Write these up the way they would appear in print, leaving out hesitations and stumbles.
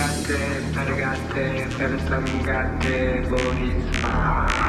gatte, per gatte, per samgatte, borisma.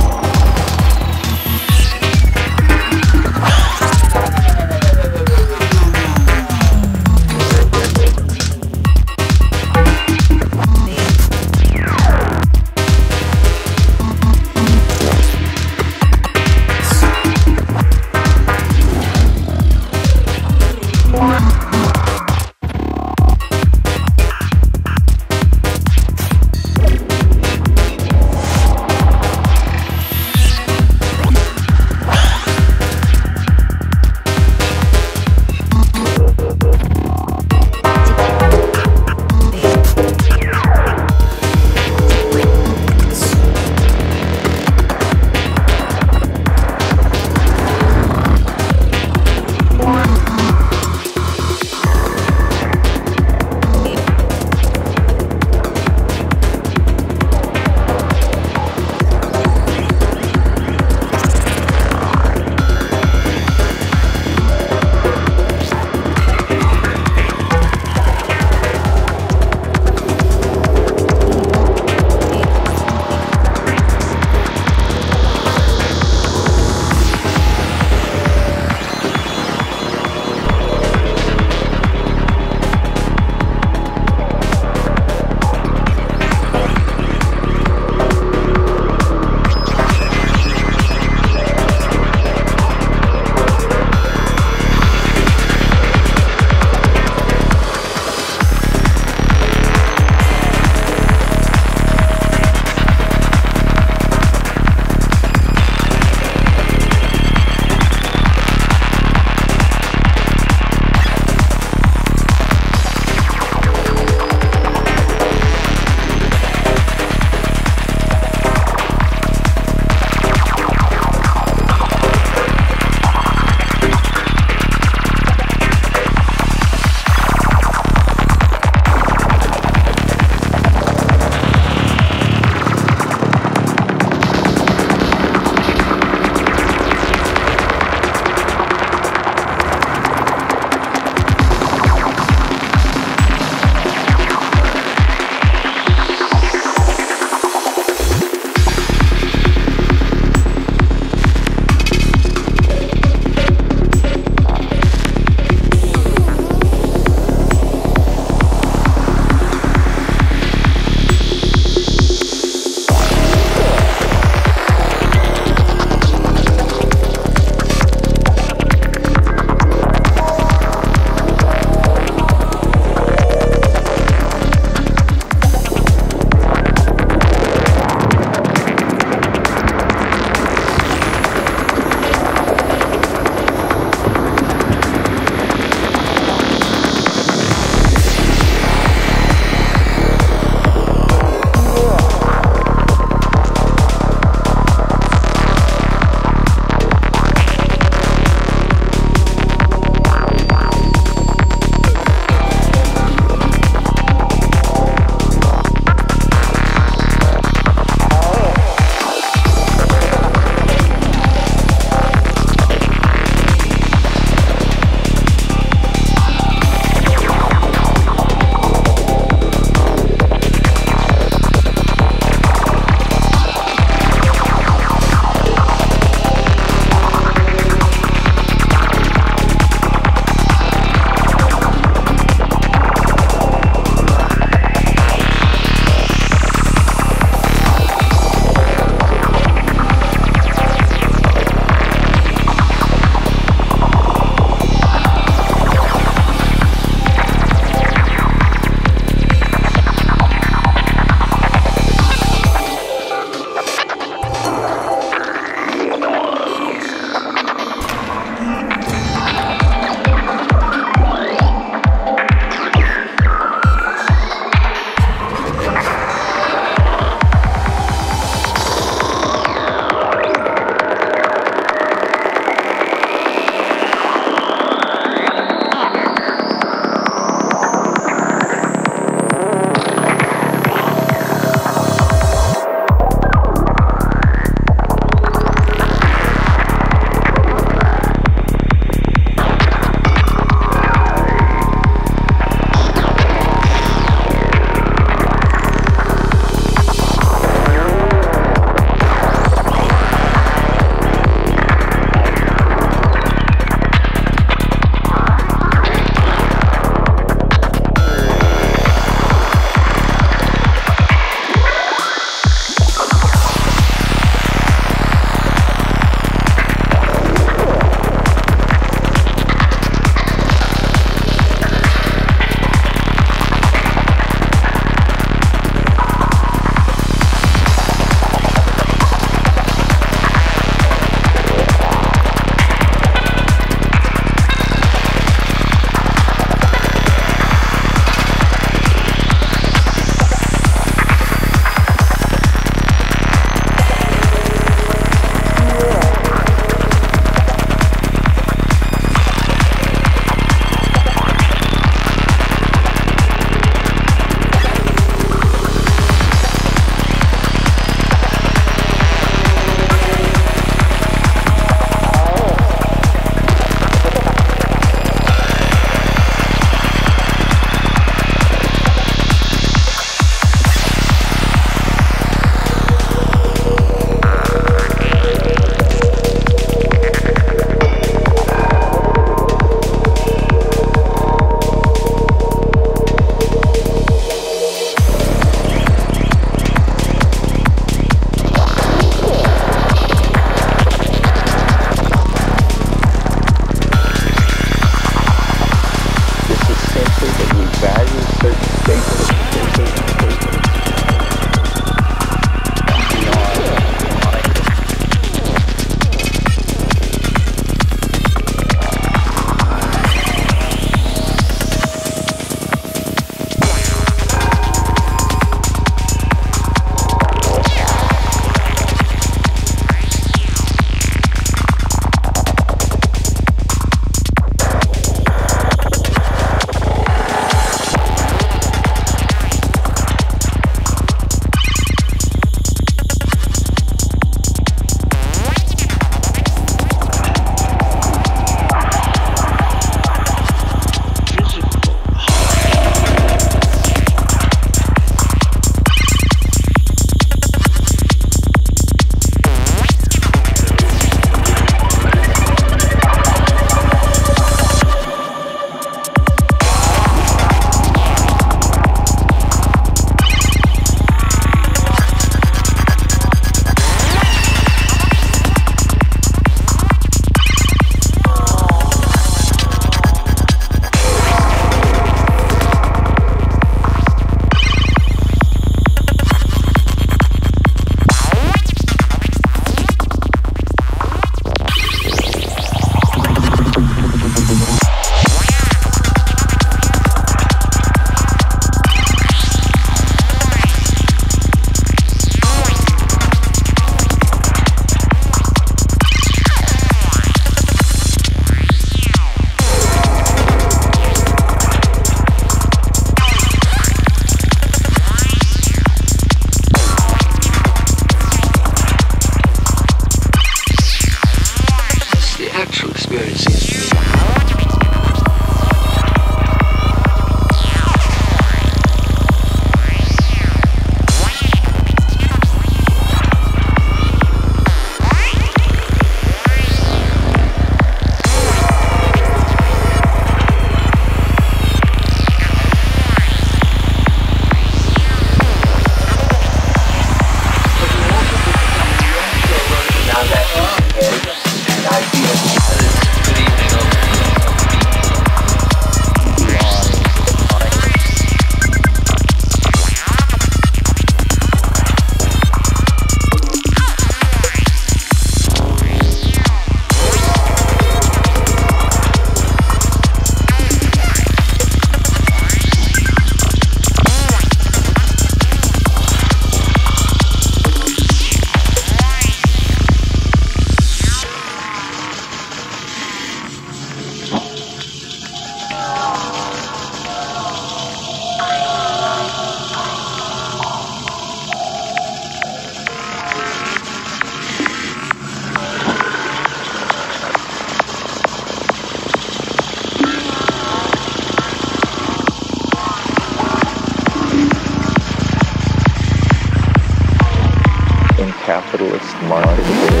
capitalist market. More.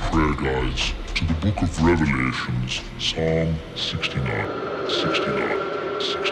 prayer guides to the Book of Revelations, Psalm 69.